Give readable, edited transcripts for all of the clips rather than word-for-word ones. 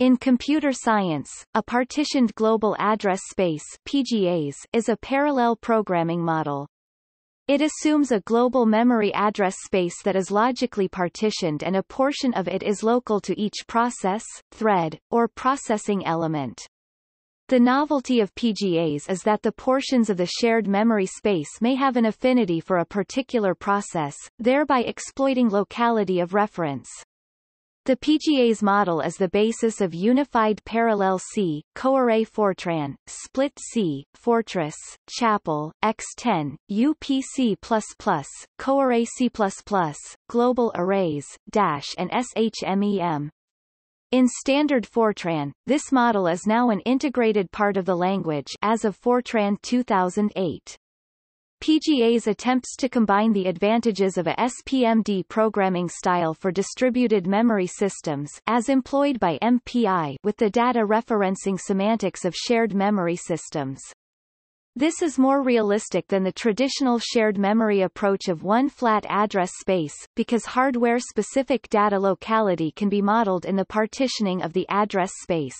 In computer science, a partitioned global address space (PGAs) is a parallel programming model. It assumes a global memory address space that is logically partitioned and a portion of it is local to each process, thread, or processing element. The novelty of PGAs is that the portions of the shared memory space may have an affinity for a particular process, thereby exploiting locality of reference. The PGAs model is the basis of Unified Parallel C, Coarray Fortran, Split-C, Fortress, Chapel, X10, UPC++, Coarray C++, Global Arrays, Dash and SHMEM. In standard Fortran, this model is now an integrated part of the language as of Fortran 2008. PGAs attempts to combine the advantages of a SPMD programming style for distributed memory systems as employed by MPI with the data referencing semantics of shared memory systems. This is more realistic than the traditional shared memory approach of one flat address space, because hardware-specific data locality can be modeled in the partitioning of the address space.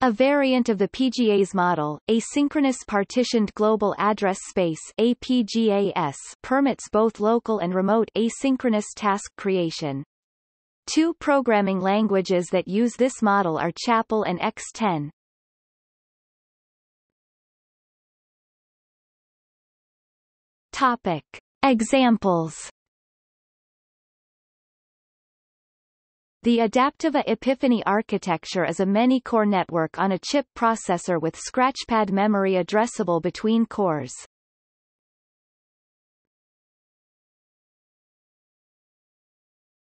A variant of the PGAs model, asynchronous partitioned global address space (APGAS), permits both local and remote asynchronous task creation. Two programming languages that use this model are Chapel and X10. Topic: Examples. The Adaptiva Epiphany architecture is a many-core network on a chip processor with scratchpad memory addressable between cores.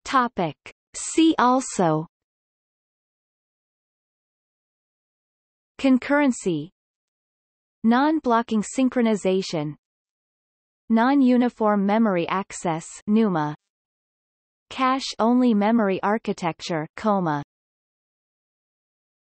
Topic: See also. Concurrency, non-blocking synchronization, non-uniform memory access (NUMA), cache-only memory architecture (COMA).